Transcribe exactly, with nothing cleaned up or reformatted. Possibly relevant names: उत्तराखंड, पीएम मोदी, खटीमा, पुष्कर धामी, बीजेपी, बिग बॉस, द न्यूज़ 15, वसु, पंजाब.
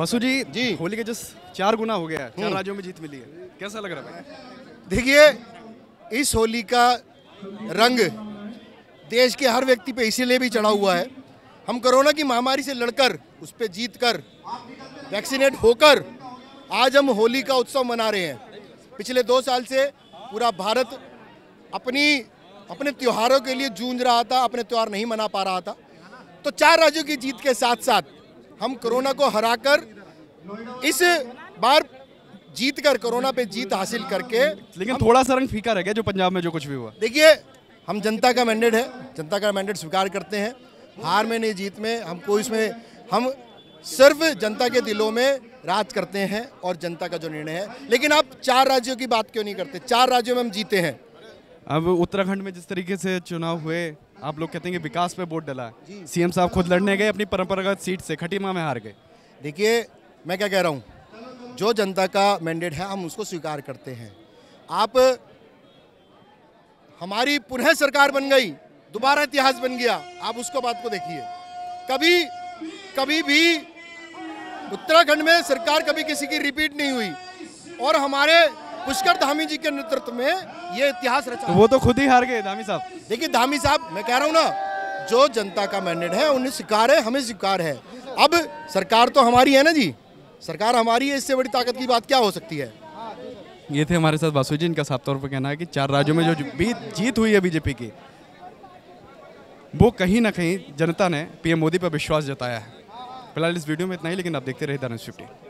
वसु जी जी होली का जस चार गुना हो गया है, चार राज्यों में जीत मिली है, कैसा लग रहा है? देखिए, इस होली का रंग देश के हर व्यक्ति पे इसीलिए भी चढ़ा हुआ है। हम कोरोना की महामारी से लड़कर, उस पर जीत कर, वैक्सीनेट होकर आज हम होली का उत्सव मना रहे हैं। पिछले दो साल से पूरा भारत अपनी अपने त्योहारों के लिए जूझ रहा था, अपने त्योहार नहीं मना पा रहा था। तो चार राज्यों की जीत के साथ साथ हम कोरोना को हराकर इस बार जीत कर कोरोना पे जीत हासिल करके, लेकिन थोड़ा सा रंग फीका रह गया जो पंजाब में जो कुछ भी हुआ। देखिए, हम जनता का मैंडेट है, जनता का मैंडेट स्वीकार करते हैं। हार में नहीं, जीत में, हमको इसमें हम सिर्फ जनता के दिलों में राज करते हैं और जनता का जो निर्णय है। लेकिन आप चार राज्यों की बात क्यों नहीं करते? चार राज्यों में हम जीते हैं। अब उत्तराखंड में जिस तरीके से चुनाव हुए, आप लोग कहते हैं कि विकास पे वोट डला है, सीएम साहब खुद लड़ने गए अपनी परंपरागत सीट से, खटीमा में हार गए। देखिए, मैं क्या कह रहा हूँ, जो जनता का मैंडेट है हम उसको स्वीकार करते हैं। आप, हमारी पुनः सरकार बन गई, दोबारा इतिहास बन गया। आप उसको बात को देखिए, कभी कभी भी उत्तराखंड में सरकार कभी किसी की रिपीट नहीं हुई और हमारे पुष्कर धामी जी के नेतृत्व में ये इतिहास रचा। तो वो तो खुद ही हार गए धामी साहब। देखिए धामी साहब, मैं कह रहा हूँ ना, जो जनता का मैंडेट है उन्हें स्वीकार है, हमें स्वीकार है। अब सरकार तो हमारी है ना जी, सरकार हमारी है, इससे बड़ी ताकत की बात क्या हो सकती है? ये थे हमारे साथ वसु जी, इनका साफ तौर पर कहना है कि चार राज्यों में जो जीत हुई है बीजेपी की, वो कहीं ना कहीं जनता ने पीएम मोदी पर विश्वास जताया है। फिलहाल इस वीडियो में इतना ही, लेकिन आप देखते रहिए द न्यूज़ फिफ्टी।